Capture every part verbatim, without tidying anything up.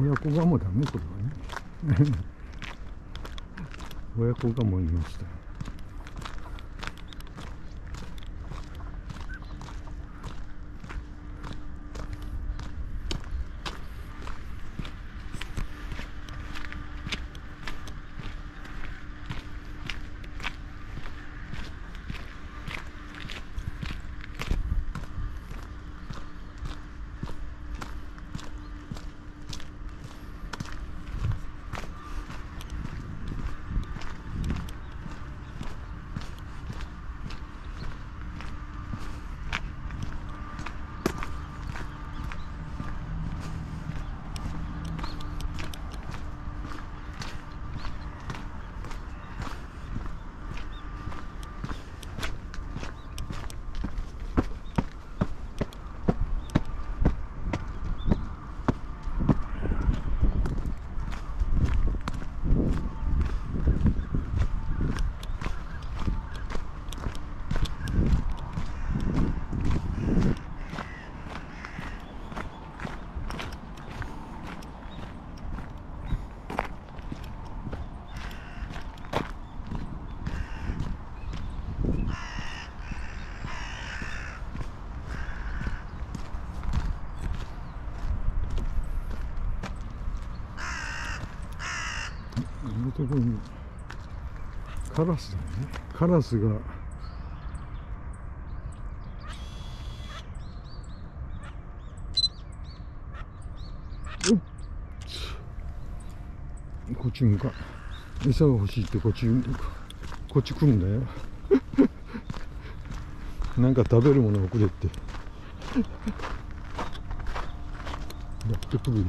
親子がもダメ、これはね。親子がもいました。ところにカラスだね。カラスがこっち向かう、餌が欲しいってこっち向かう、こっち来るんだよ。なんか食べるものをくれってやってくるよ。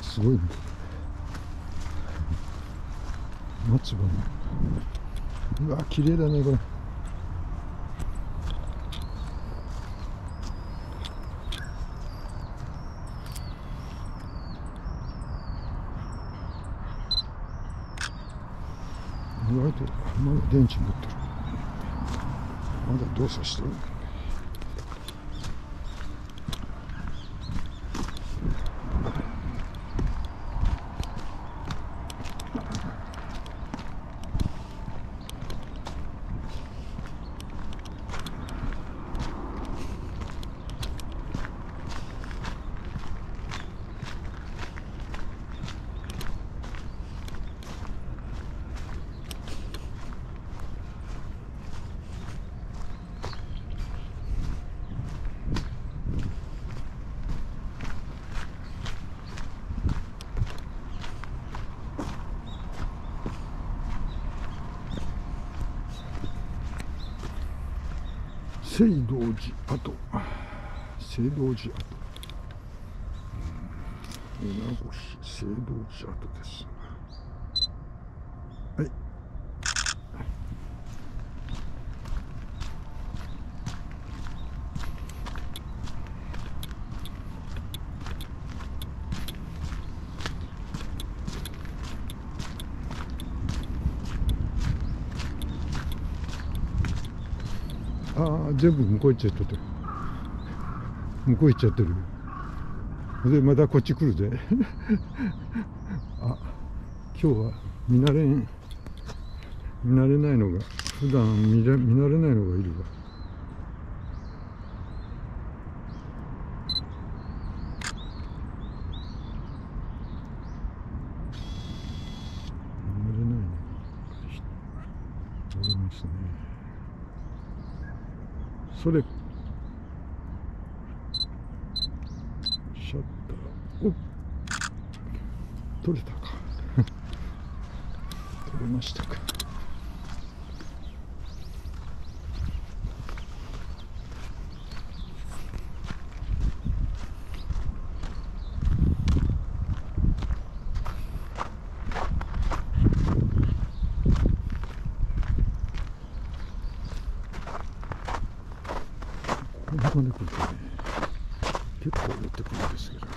すごいね、松葉ね。うわ、綺麗だね、これ。意外とまだ電池持ってる。まだ動作してる。聖道寺跡、聖道寺跡、米子市聖道寺跡です。はい。ああ、全部向こう行っちゃってる。向こう行っちゃってる。で、またこっち来るぜ。あ、今日は見慣れん、見慣れないのが、普段見れ、見慣れないのがいるわ。見慣れないのがいますね。それシャッターを取れたか。取れましたか。ここまで来るとね、結構寄ってくるんですけど、こ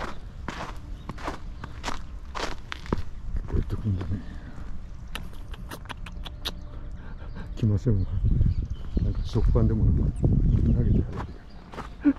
うやってくるんだね。来ませんわ。なんか食パンでも投げてやる。